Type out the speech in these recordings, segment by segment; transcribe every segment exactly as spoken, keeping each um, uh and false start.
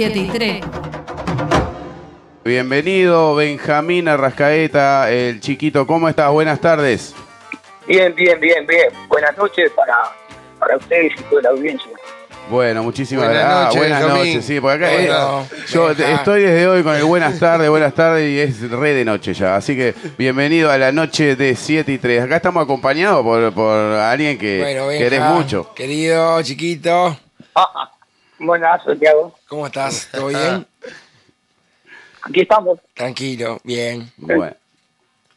siete y tres. Bienvenido, Benjamín Arrascaeta, el chiquito. ¿Cómo estás? Buenas tardes. Bien, bien, bien, bien. Buenas noches para, para ustedes y toda la audiencia. Bueno, muchísimas gracias. Buenas, noche, ah, buenas noches, sí, porque acá bueno, es, yo deja. estoy desde hoy con el buenas tardes, buenas tardes y es re de noche ya. Así que bienvenido a la noche de siete y tres. Acá estamos acompañados por, por alguien que bueno, venga, querés mucho. Querido, chiquito. Ah, buenas, Santiago. ¿Cómo estás? ¿Todo bien? Aquí estamos. Tranquilo, bien. Bueno.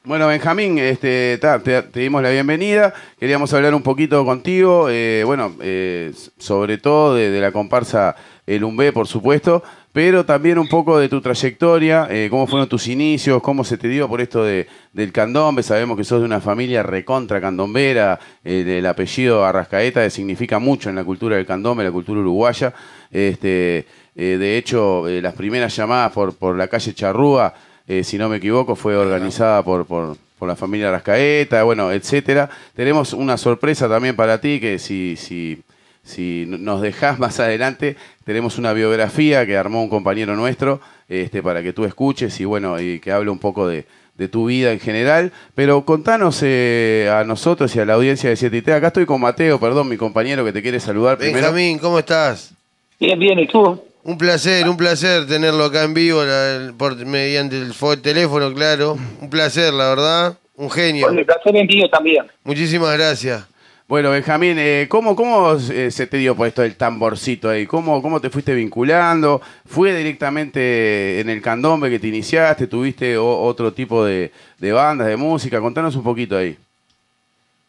Bueno, Benjamín, este, ta, te, te dimos la bienvenida. Queríamos hablar un poquito contigo, eh, bueno, eh, sobre todo de, de la comparsa Elumbé, por supuesto, pero también un poco de tu trayectoria, eh, cómo fueron tus inicios, cómo se te dio por esto de, del candombe. Sabemos que sos de una familia recontra candombera, eh, el apellido Arrascaeta significa mucho en la cultura del candombe, la cultura uruguaya. Este, eh, de hecho, eh, las primeras llamadas por, por la calle Charrúa, Eh, si no me equivoco, fue organizada por, por, por la familia Arrascaeta, bueno, etcétera. Tenemos una sorpresa también para ti, que si, si, si nos dejás más adelante, tenemos una biografía que armó un compañero nuestro, este, para que tú escuches y bueno, y que hable un poco de, de tu vida en general. Pero contanos eh, a nosotros y a la audiencia de siete y tres. Acá estoy con Mateo, perdón, mi compañero que te quiere saludar primero. Benjamín, ¿cómo estás? Bien, bien, ¿y tú? Un placer, un placer tenerlo acá en vivo, la, por, mediante el, el teléfono, claro. Un placer, la verdad. Un genio. Bueno, el placer es mío también. Muchísimas gracias. Bueno, Benjamín, eh, ¿cómo, cómo eh, se te dio por esto del tamborcito ahí? ¿Cómo, ¿Cómo te fuiste vinculando? ¿Fue directamente en el candombe que te iniciaste? ¿Tuviste o, otro tipo de, de bandas, de música? Contanos un poquito ahí.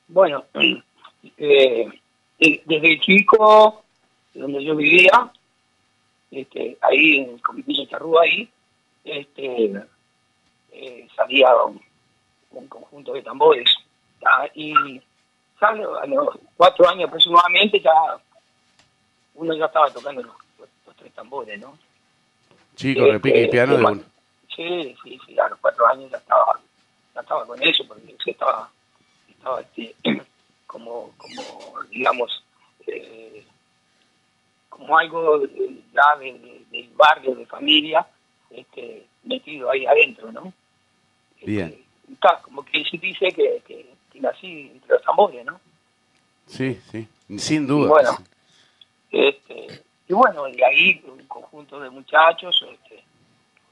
Bueno, eh, desde chico, donde yo vivía, Este, ahí en el Comité Charrúa, ahí este, eh, salía un, un conjunto de tambores. ¿tá? Y ¿sabes? A los cuatro años aproximadamente ya uno ya estaba tocando los, los, los tres tambores, ¿no? Sí, con este, repique y piano. Este, de uno. Sí, sí, sí, a los cuatro años ya estaba, ya estaba con eso, porque estaba, estaba este, como, como, digamos, eh, como algo ya de, de, del barrio, de familia, este, metido ahí adentro, ¿no? Bien. Este, está, como que se dice que, que, que nací entre los tambores, ¿no? Sí, sí, sin duda. Y bueno, este, y bueno, de ahí un conjunto de muchachos, este,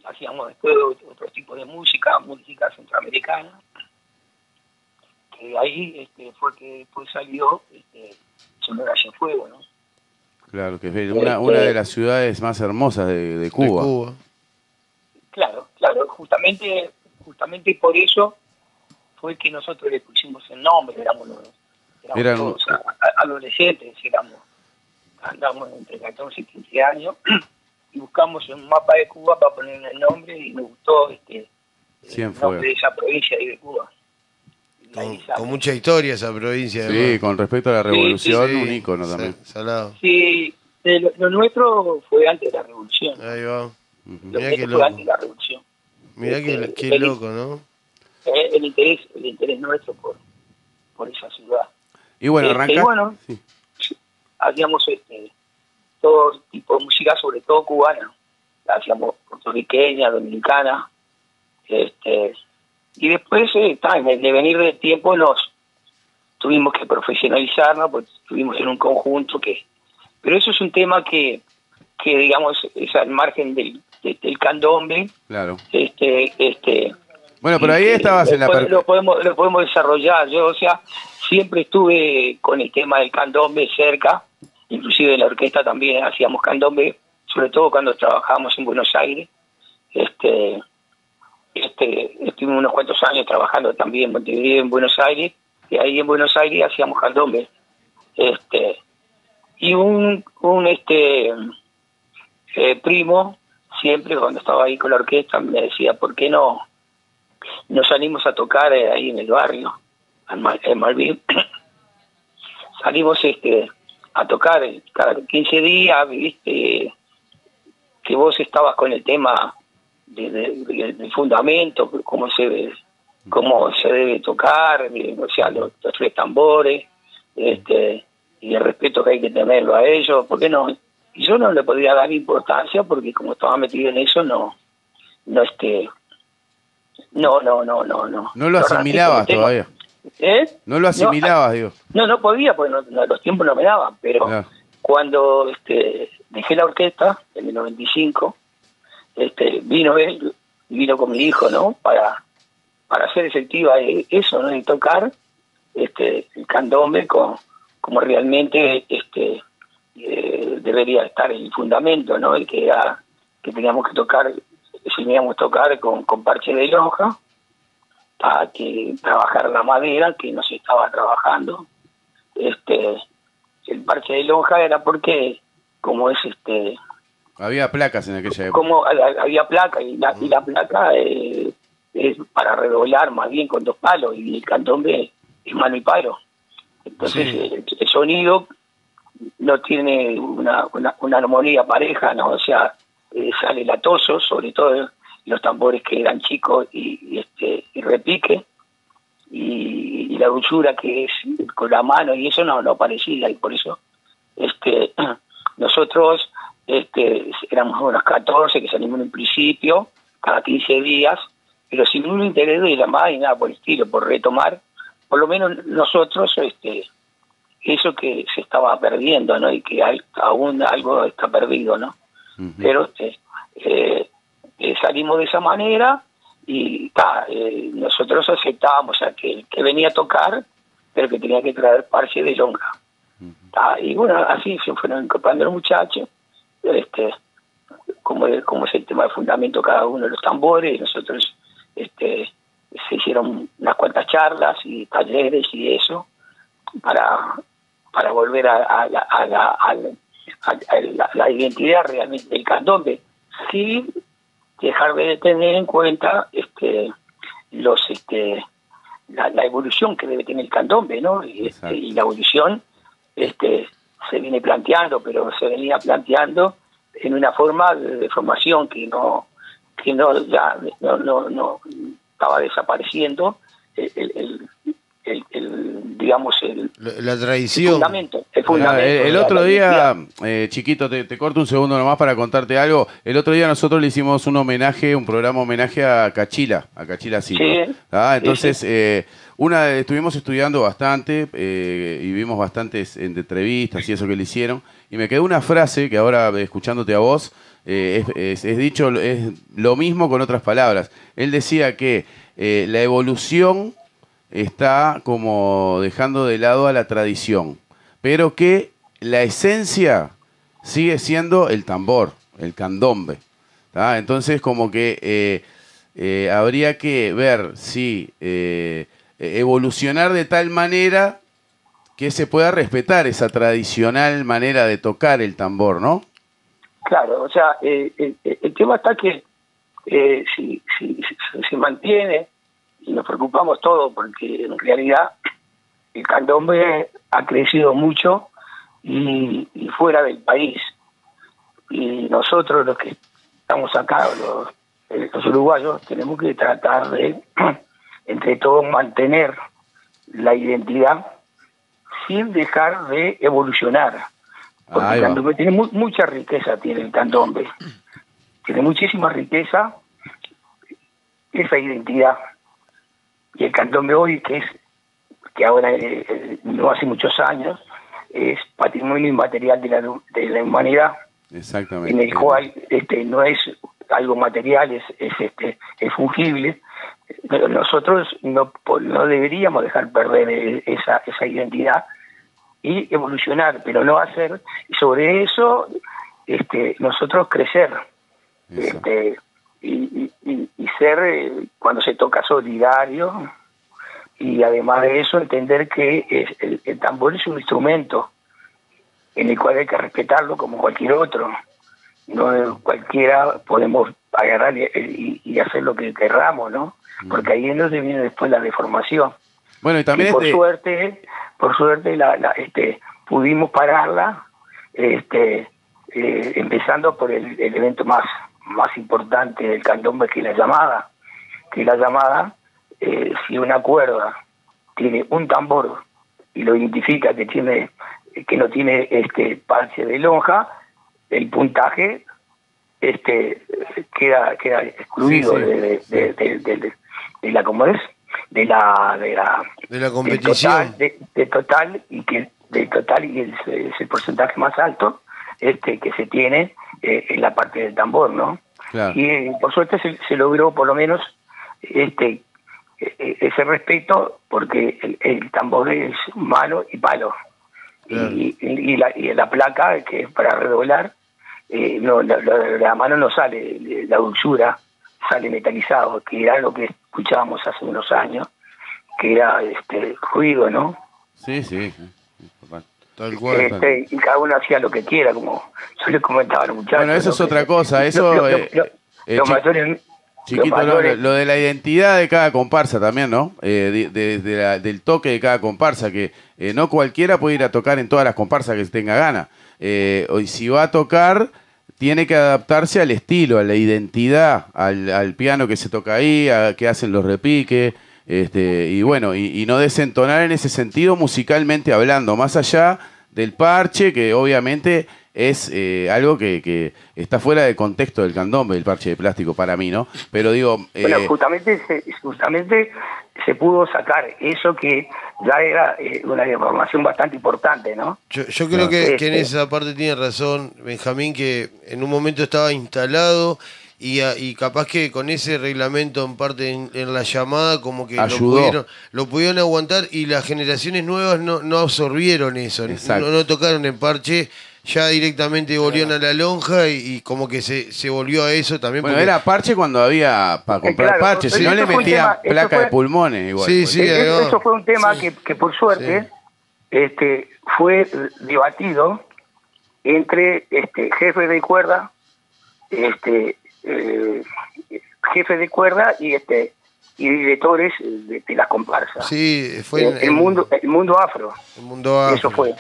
hacíamos después otro, otro tipo de música, música centroamericana, que de ahí este, fue que después salió este, Sonora ya Fuego, ¿no? Claro, que es una, una de las ciudades más hermosas de, de, Cuba. de Cuba. Claro, claro, justamente justamente por eso fue que nosotros le pusimos el nombre, éramos, los, éramos Eran... todos a, a, adolescentes, éramos, andamos entre catorce y quince años, y buscamos un mapa de Cuba para ponerle el nombre y nos gustó este, el nombre de esa provincia ahí de Cuba. Con, con mucha historia esa provincia. Sí, además. Con respecto a la revolución, sí, sí, sí. Un ícono también. Salado. Sí, lo, lo nuestro fue antes de la revolución. Ahí va. Uh-huh. Lo Mirá que fue antes de la revolución. Mirá este, que loco, ¿no? El interés, el interés nuestro por, por esa ciudad. Y bueno, este, arranca. Y bueno, sí. Hacíamos este, todo tipo de música, sobre todo cubana. La hacíamos puertorriqueña, dominicana, este... Y después, eh, tal, de venir del tiempo, nos tuvimos que profesionalizarnos, pues estuvimos en un conjunto que... Pero eso es un tema que, que digamos, es al margen del, del candombe. Claro. Este, este, bueno, pero ahí estabas en la... Lo podemos, lo podemos desarrollar. Yo, o sea, siempre estuve con el tema del candombe cerca, inclusive en la orquesta también hacíamos candombe, sobre todo cuando trabajábamos en Buenos Aires. Este... Este, estuvimos unos cuantos años trabajando también en Montevideo, en Buenos Aires, y ahí en Buenos Aires hacíamos candombe. Este, y un, un este eh, primo, siempre cuando estaba ahí con la orquesta, me decía, ¿por qué no nos salimos a tocar ahí en el barrio, en Malvin? Salimos este a tocar cada quince días, viste, que vos estabas con el tema... del de, de fundamento, cómo se debe, cómo se debe tocar, o sea, los, los tres tambores, este, y el respeto que hay que tenerlo a ellos, ¿por qué no y yo no le podía dar importancia porque como estaba metido en eso, no, no este, no, no, no, no, no. No lo asimilabas todavía. ¿Eh? No lo asimilabas, no, digo. No, no podía, porque no, no, los tiempos no me daban, pero no. Cuando este, dejé la orquesta, en el noventa y cinco, este, vino él, vino con mi hijo, ¿no? Para, para hacer efectiva eso, ¿no? En tocar este, el candombe con, como realmente este, eh, debería estar el fundamento, ¿no? El que era, que teníamos que tocar, si teníamos que tocar con, con parche de hoja, a que trabajar la madera que no se estaba trabajando. Este, el parche de lonja era porque como es este había placas en aquella época, como había placa y la, uh-huh. y la placa eh, es para redoblar más bien con dos palos, y el candombe es mano y palo, entonces sí. el, el sonido no tiene una, una, una armonía pareja, no, o sea, eh, sale latoso, sobre todo los tambores que eran chicos y, y este y repique y, y la dulzura que es con la mano, y eso no, no parecía, y por eso este nosotros este éramos unos catorce que salimos en principio cada quince días, pero sin un interés de la madre y nada por el estilo, por retomar por lo menos nosotros este eso que se estaba perdiendo, no, y que hay, aún algo está perdido, no, uh-huh. pero este eh, Eh, salimos de esa manera y ta, eh, nosotros aceptábamos a que, que venía a tocar, pero que tenía que traer parche de lonja. Ta, y bueno, así se fueron incorporando los muchachos, este, como, como es el tema de fundamento, cada uno de los tambores, nosotros este, se hicieron unas cuantas charlas y talleres y eso, para, para volver a, a, la, a, la, a, la, a la, la identidad realmente del candombe. Sí, dejar de tener en cuenta este los este la, la evolución que debe tener el candombe, ¿no? Y, este, y la evolución este se viene planteando, pero se venía planteando en una forma de, de formación que no que no ya no no, no estaba desapareciendo el, el, el, el, el digamos el la tradición, el fundamento, el fundamento. El, el otro día, eh, chiquito, te, te corto un segundo nomás para contarte algo. El otro día nosotros le hicimos un homenaje, un programa homenaje a Cachila, a Cachila Cito. Sí. Ah, entonces sí, sí. Eh, una estuvimos estudiando bastante eh, y vimos bastantes entrevistas y eso que le hicieron, y me quedó una frase que ahora escuchándote a vos eh, es, es, es dicho es lo mismo con otras palabras. Él decía que eh, la evolución está como dejando de lado a la tradición, pero que la esencia sigue siendo el tambor, el candombe. ¿Tá? Entonces como que eh, eh, habría que ver si eh, evolucionar de tal manera que se pueda respetar esa tradicional manera de tocar el tambor, ¿no? Claro, o sea, eh, el, el tema está que eh, si, si, si se mantiene, y nos preocupamos todos porque en realidad el candombe ha crecido mucho y, y fuera del país, y nosotros los que estamos acá, los, los uruguayos, tenemos que tratar de entre todos mantener la identidad sin dejar de evolucionar, porque ah, el candombe tiene mu mucha riqueza, tiene el candombe tiene muchísima riqueza esa identidad. Y el candombe hoy, que es que ahora eh, no hace muchos años, es patrimonio inmaterial de la, de la humanidad. Exactamente. En el cual este, no es algo material, es, es, este, es fungible. Pero nosotros no, no deberíamos dejar perder esa, esa identidad y evolucionar, pero no hacer. Sobre eso, este, nosotros crecer. Este, Y, y, y ser, eh, cuando se toca, solidario, y además de eso entender que es, el, el tambor es un instrumento en el cual hay que respetarlo como cualquier otro. No cualquiera podemos agarrar y, y hacer lo que querramos, ¿no? Porque ahí es donde viene después la deformación. Bueno, y también y por este... suerte, por suerte la, la, este, pudimos pararla, este, eh, empezando por el, el evento más más importante del candombe, que la llamada, que la llamada, eh, si una cuerda tiene un tambor y lo identifica que tiene, que no tiene este parche de lonja, el puntaje este queda queda excluido sí, sí, de, de, sí. de, de, de, de la ¿cómo es? de la de la, de la competición del total, de, de total y que del total y el, es el porcentaje más alto este que se tiene eh, en la parte del tambor, ¿no? Claro. Y eh, por suerte se, se logró por lo menos este ese respeto, porque el, el tambor es mano y palo. Claro. Y, y, la, y la placa, que es para redoblar, eh, no, la, la, la mano no sale, la dulzura sale metalizado, que era lo que escuchábamos hace unos años, que era este ruido, ¿no? Sí, sí, sí. Tal cual, este, y cada uno hacía lo que quiera, como yo les comentaba a los muchachos. Bueno, eso es que, otra cosa, eso... Lo, lo, eh, lo, eh, los mayores... Chiquito, lo, lo, lo de la identidad de cada comparsa también, ¿no? Eh, de, de, de la, del toque de cada comparsa, que eh, no cualquiera puede ir a tocar en todas las comparsas que tenga gana. Eh, y si va a tocar, tiene que adaptarse al estilo, a la identidad, al, al piano que se toca ahí, a que hacen los repiques, este, y bueno, y, y no desentonar en ese sentido musicalmente hablando, más allá del parche, que obviamente... es eh, algo que, que está fuera del contexto del candombe, el parche de plástico para mí, ¿no? Pero digo... Eh... Bueno, justamente se, justamente se pudo sacar eso que ya era eh, una información bastante importante, ¿no? Yo, yo creo no, que, este... que en esa parte tiene razón Benjamín, que en un momento estaba instalado y, y capaz que con ese reglamento en parte en, en la llamada como que lo pudieron, lo pudieron aguantar y las generaciones nuevas no, no absorbieron eso, no, no tocaron en parche... Ya directamente volvieron claro. a la lonja y, y como que se, se volvió a eso también. Bueno, porque... era parche cuando había para comprar claro, parches, si no le metían placa fue... de pulmones igual. Sí, sí, e no. Eso fue un tema sí. que, que por suerte sí. este fue debatido entre este jefes de cuerda, este eh, jefes de cuerda y este y directores de, de las comparsas. Sí, fue el, el, el mundo el mundo afro. El mundo afro. Eso fue.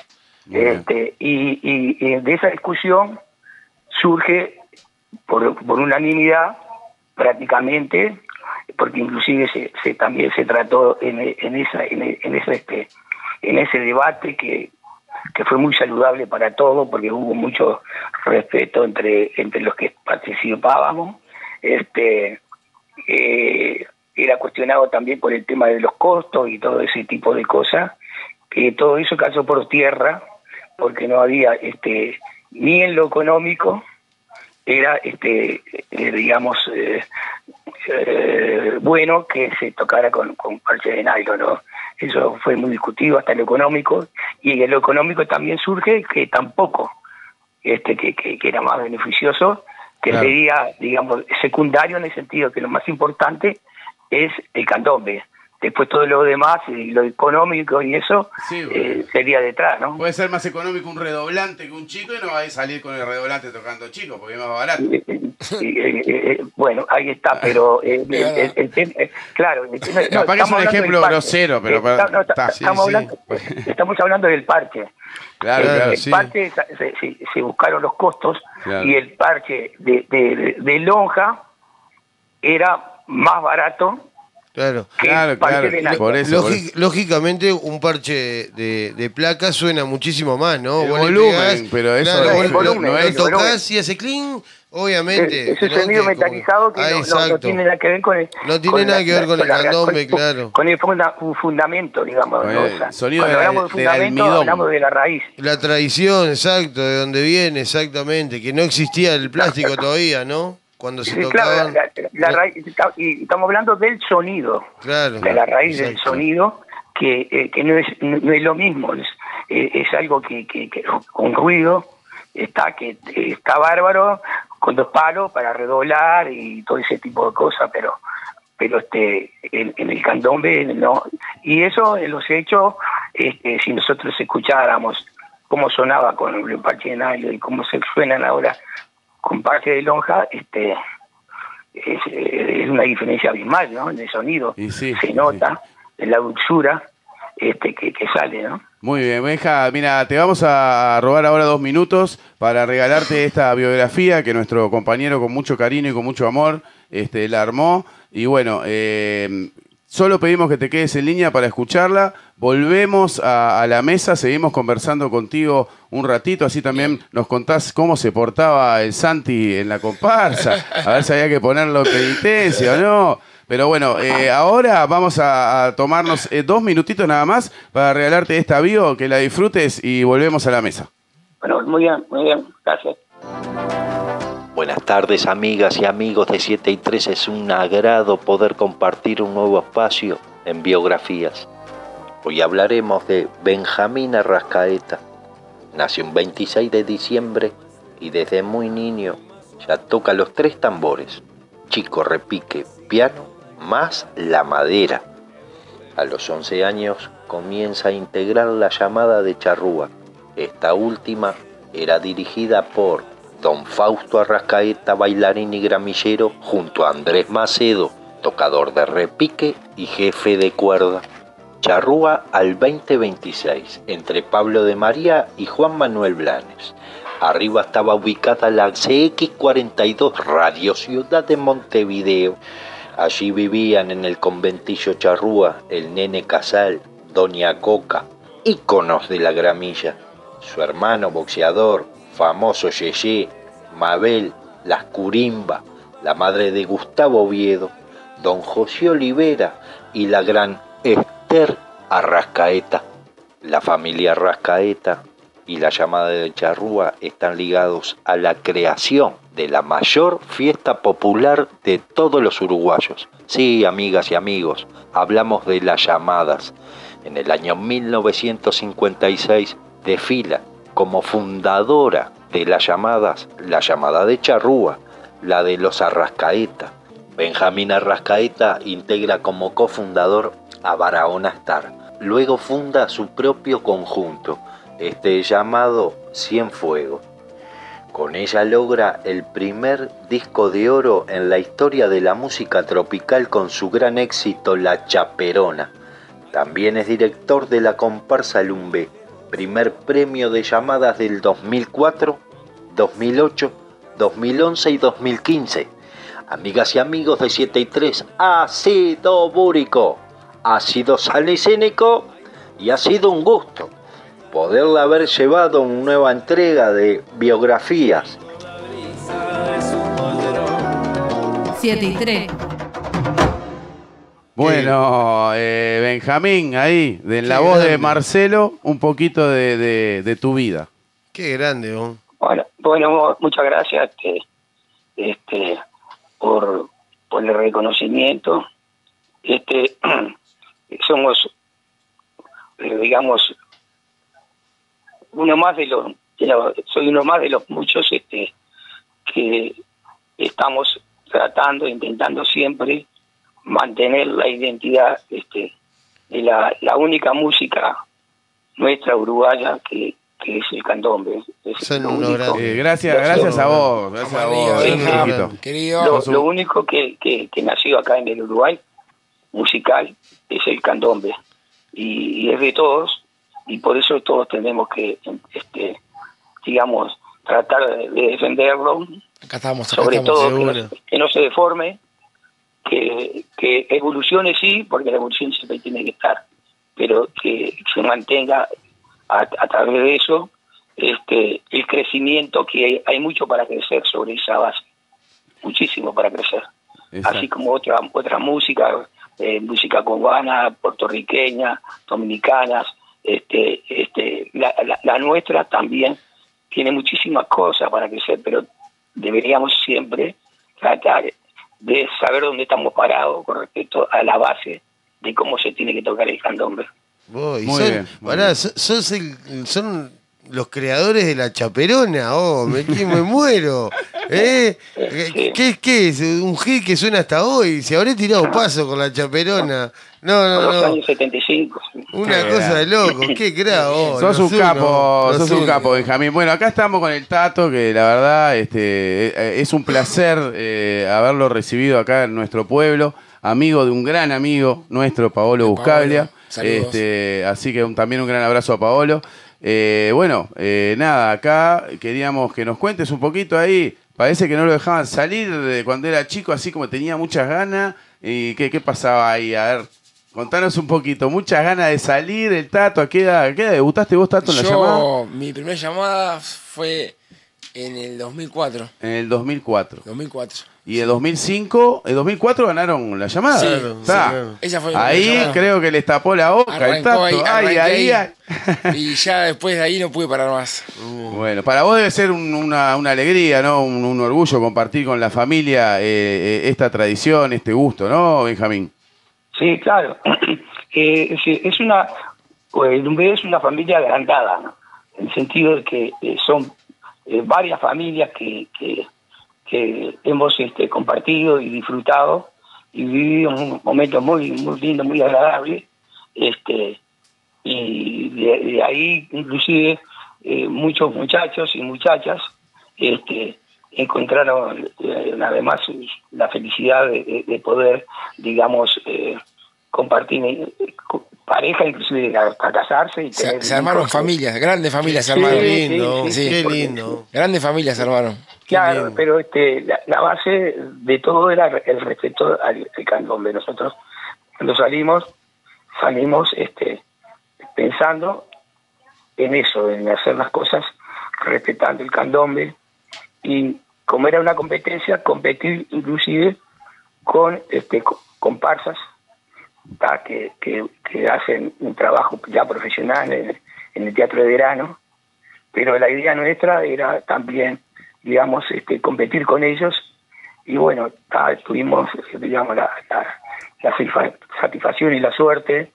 Este, y, y, y de esa discusión surge por, por unanimidad prácticamente, porque inclusive se, se también se trató en, en esa en, en ese este en ese debate que, que fue muy saludable para todos, porque hubo mucho respeto entre entre los que participábamos. Este eh, era cuestionado también por el tema de los costos y todo ese tipo de cosas. Eh, todo eso cayó por tierra porque no había este ni en lo económico era este eh, digamos eh, eh, bueno que se tocara con, con parche de nylon, ¿no? Eso fue muy discutido hasta en lo económico, y en lo económico también surge que tampoco este que, que, que era más beneficioso, que claro. sería digamos secundario, en el sentido que lo más importante es el candombe. Después todo lo demás, y lo económico y eso, sí, eh, sería detrás, ¿no? Puede ser más económico un redoblante que un chico y no va a salir con el redoblante tocando chico, porque es más barato. Eh, eh, eh, bueno, ahí está, pero... Eh, claro. El, el, el, el, claro el, no, capaz que es un ejemplo grosero, pero... Está, no, está, sí, estamos, sí. Hablando, estamos hablando del parche. Claro, el, claro, el sí. parche se, se, se buscaron los costos, claro. y el parche de, de, de lonja era más barato. Claro, claro, claro. Por eso, Lógic, por eso. Lógicamente un parche de, de placa suena muchísimo más, ¿no? El vos volumen, pegás, pero eso claro, no, el volumen, no es. Lo tocás y hace clean, obviamente. Ese sonido metalizado que ah, no, no, no tiene nada que ver con el... No tiene nada que ver con el candombe, claro. Con el funda, un fundamento, digamos. Ver, ¿no? O sea, sonido cuando de, hablamos de fundamento, del hablamos de la raíz. La tradición, exacto, de donde viene, exactamente. Que no existía el plástico todavía, ¿no? Cuando se sí, claro, la, la, la raíz, y estamos hablando del sonido, claro, de la raíz exacto. del sonido, que, eh, que no, es, no, no es lo mismo, es, eh, es algo que, que, que con ruido está que está bárbaro, con dos palos para redoblar y todo ese tipo de cosas, pero pero este en, en el candombe no. Y eso en los hechos, este, si nosotros escucháramos cómo sonaba con el parche de nylon y cómo se suenan ahora con parche de lonja, este es, es una diferencia abismal, ¿no? En el sonido y sí, se nota, sí. en la dulzura este, que, que sale, ¿no? Muy bien, Benja, mira, te vamos a robar ahora dos minutos para regalarte esta biografía que nuestro compañero con mucho cariño y con mucho amor este, la armó. Y bueno, eh, Solo pedimos que te quedes en línea para escucharla. Volvemos a, a la mesa, seguimos conversando contigo un ratito. Así también nos contás cómo se portaba el Santi en la comparsa. A ver si había que ponerlo en penitencia o no. Pero bueno, eh, ahora vamos a, a tomarnos eh, dos minutitos nada más para regalarte esta bio, que la disfrutes y volvemos a la mesa. Bueno, muy bien, muy bien. Gracias. Buenas tardes, amigas y amigos de siete y tres. Es un agrado poder compartir un nuevo espacio en biografías. Hoy hablaremos de Benjamín Arrascaeta. Nació un veintiséis de diciembre y desde muy niño ya toca los tres tambores: chico, repique, piano, más la madera. A los once años comienza a integrar la llamada de Charrúa. Esta última era dirigida por don Fausto Arrascaeta, bailarín y gramillero, junto a Andrés Macedo, tocador de repique y jefe de cuerda. Charrúa al veinte veintiséis, entre Pablo de María y Juan Manuel Blanes. Arriba estaba ubicada la C X cuarenta y dos Radio Ciudad de Montevideo. Allí vivían en el conventillo Charrúa, el Nene Casal, Doña Coca, íconos de la gramilla. Su hermano boxeador, famoso Yeye, Mabel, Las Curimba, la madre de Gustavo Oviedo, don José Olivera y la gran Esther Arrascaeta. La familia Arrascaeta y la llamada de Charrúa están ligados a la creación de la mayor fiesta popular de todos los uruguayos. Sí, amigas y amigos, hablamos de las llamadas. En el año mil novecientos cincuenta y seis desfila como fundadora de las llamadas, la llamada de Charrúa, la de los Arrascaeta. Benjamín Arrascaeta integra como cofundador a Barahona Star. Luego funda su propio conjunto, este llamado Cienfuegos. Con ella logra el primer disco de oro en la historia de la música tropical con su gran éxito La Chaperona. También es director de la comparsa Elumbé. Primer premio de llamadas del dos mil cuatro, dos mil ocho, dos mil once y dos mil quince. Amigas y amigos de siete y tres, ha sido búrico, ha sido salicínico y ha sido un gusto poderla haber llevado a una nueva entrega de biografías. siete y tres. Bueno, eh, Benjamín, ahí, de la voz grande de Marcelo, un poquito de, de, de tu vida. Qué grande, ¿no? Bueno, bueno, muchas gracias este, este, por, por el reconocimiento. Este, somos, digamos, uno más de los, de la, soy uno más de los muchos este, que estamos tratando, intentando siempre mantener la identidad este, de la, la única música nuestra uruguaya que, que es el candombe. Es lo único. Eh, gracias, gracias, gracias a vos, gracias a vos. Es, es, querido. Lo, lo único que, que, que nació acá en el Uruguay, musical, es el candombe. Y, y es de todos, y por eso todos tenemos que, este, digamos, tratar de defenderlo. Acá estamos, acá sobre estamos, todo que no, que no se deforme. Que, que evolucione, sí, porque la evolución siempre tiene que estar, pero que se mantenga a, a través de eso este el crecimiento, que hay, hay mucho para crecer sobre esa base, muchísimo para crecer. Exacto. Así como otra otra música, eh, música cubana, puertorriqueña, dominicanas, este este la, la, la nuestra también tiene muchísimas cosas para crecer, pero deberíamos siempre tratar de saber dónde estamos parados con respecto a la base de cómo se tiene que tocar el candombe. Oh, muy son, bien, muy pará, bien. Sos el, son los creadores de La Chaperona, oh, me, me muero. ¿Eh? Sí. ¿Qué, ¿Qué es? Un hit que suena hasta hoy. Se habré tirado paso con La Chaperona. No, no, no. Los años setenta y cinco. Una cosa de loco, qué cravo. Sos un capo, sos un capo, Benjamín. Bueno, acá estamos con el Tato, que la verdad este, es un placer eh, haberlo recibido acá en nuestro pueblo. Amigo de un gran amigo nuestro, Paolo Buscaglia. Este, así que un, también un gran abrazo a Paolo. Eh, bueno, eh, nada, acá queríamos que nos cuentes un poquito ahí. Parece que no lo dejaban salir de cuando era chico, así como tenía muchas ganas. ¿Y qué, qué pasaba ahí? A ver. Contanos un poquito, muchas ganas de salir, el Tato, ¿a qué edad, qué edad debutaste vos, Tato, en la Yo, llamada? Mi primera llamada fue en el dos mil cuatro. En el dos mil cuatro. dos mil cuatro. Y el dos mil cinco, el dos mil cuatro ganaron la llamada. Sí, claro. Esa fue la ahí llamada. Creo que les tapó la boca arrancó el Tato. Ahí, ay, ahí, ahí. Ahí. Y ya después de ahí no pude parar más. Uh. Bueno, para vos debe ser un, una, una alegría, ¿no? Un, un orgullo compartir con la familia eh, esta tradición, este gusto, ¿no, Benjamín? Sí, claro. Eh, es una, Elumbé es una familia agrandada, ¿no? En el sentido de que eh, son eh, varias familias que, que, que hemos este, compartido y disfrutado y vivido un momento muy, muy lindo, muy agradable. Este, y de, de ahí, inclusive, eh, muchos muchachos y muchachas este, encontraron eh, además la felicidad de, de poder, digamos, eh, compartir pareja, inclusive a, a casarse. Y se, tener se armaron cosas. Familias, grandes familias se sí, armaron. Qué lindo, sí, sí, qué lindo. Grandes familias se armaron. Claro, pero este, la, la base de todo era el respeto al, al candombe. Nosotros cuando salimos, salimos este, pensando en eso, en hacer las cosas respetando el candombe. Y como era una competencia, competir inclusive con este comparsas que, que, que hacen un trabajo ya profesional en, en el Teatro de Verano. Pero la idea nuestra era también, digamos, este, competir con ellos. Y bueno, ta, tuvimos, digamos, la, la, la satisfacción y la suerte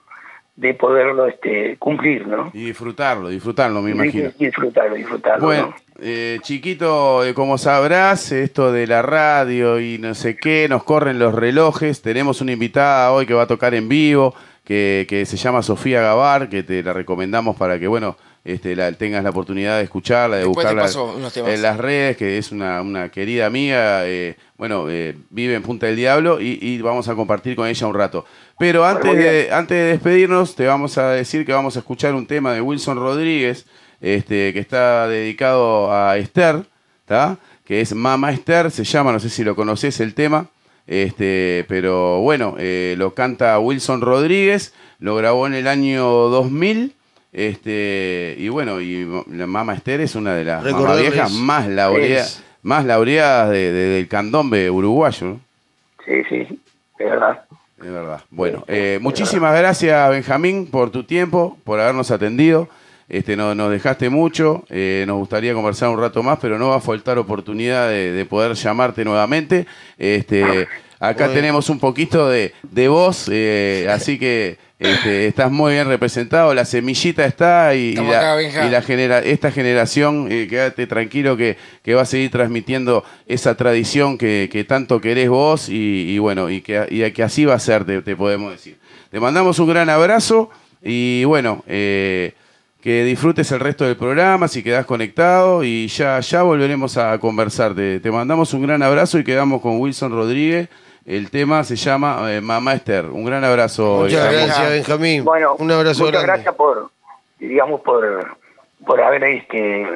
de poderlo este, cumplir, ¿no? Y disfrutarlo, disfrutarlo, me imagino. Y disfrutarlo, disfrutarlo, bueno, ¿no? Eh, chiquito, eh, como sabrás, esto de la radio y no sé qué, nos corren los relojes. Tenemos una invitada hoy que va a tocar en vivo, que, que se llama Sofía Gavar, que te la recomendamos para que, bueno, este, la, tengas la oportunidad de escucharla, de después buscarla en las redes, que es una, una querida amiga, eh, bueno, eh, vive en Punta del Diablo y, y vamos a compartir con ella un rato. Pero antes de, antes de despedirnos, te vamos a decir que vamos a escuchar un tema de Wilson Rodríguez, este, que está dedicado a Esther, ¿tá? Que es Mamá Esther, se llama, no sé si lo conocés el tema, este, pero bueno, eh, lo canta Wilson Rodríguez, lo grabó en el año dos mil, este, y bueno, y la Mamá Esther es una de las mamás viejas más laureadas, más laureadas de, de, del candombe uruguayo. Sí, sí, de verdad. Es verdad. Bueno, eh, muchísimas gracias, Benjamín, por tu tiempo, por habernos atendido. Este, no, nos dejaste mucho, eh, nos gustaría conversar un rato más, pero no va a faltar oportunidad de, de poder llamarte nuevamente. Este, acá bueno. Tenemos un poquito de, de voz, eh, así que este, estás muy bien representado, la semillita está y, y, la, acá, y la genera, esta generación, eh, quédate tranquilo que, que va a seguir transmitiendo esa tradición que, que tanto querés vos y, y bueno, y que, y que así va a ser, te, te podemos decir. Te mandamos un gran abrazo y bueno, eh, que disfrutes el resto del programa, si quedás conectado y ya, ya volveremos a conversarte. Te mandamos un gran abrazo y quedamos con Wilson Rodríguez. El tema se llama eh, Mamá Esther. Un gran abrazo. Muchas Benjamín. Gracias, Benjamín. Bueno, un abrazo muchas grande. Gracias por, digamos, por, por haber este,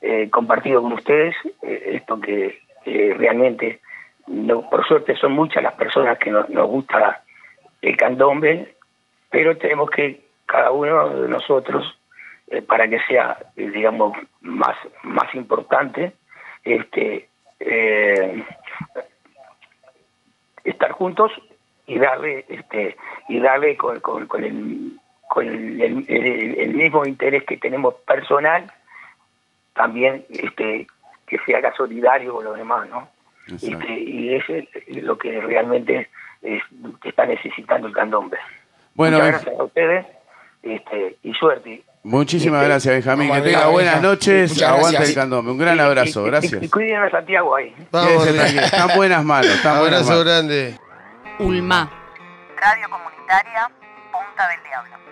eh, compartido con ustedes eh, esto que eh, realmente, no, por suerte, son muchas las personas que nos, nos gusta el candombe, pero tenemos que cada uno de nosotros, eh, para que sea, eh, digamos, más, más importante, este... Eh, estar juntos y darle este y darle con, con, con, el, con el, el, el mismo interés que tenemos personal también este que se haga solidario con los demás, ¿no? Este, y eso es lo que realmente es, está necesitando el candombe. Bueno, muchas gracias a ustedes este, y suerte. Muchísimas este, gracias, Benjamín. No, que tenga no, buenas no, noches. Muchas aguante gracias. El candombe. Un gran y, abrazo. Y, gracias. Y, y cuiden a Santiago ahí. Vamos, están buenas manos. Están abrazo buenas manos. Grande. Ulmá. Radio Comunitaria Punta del Diablo.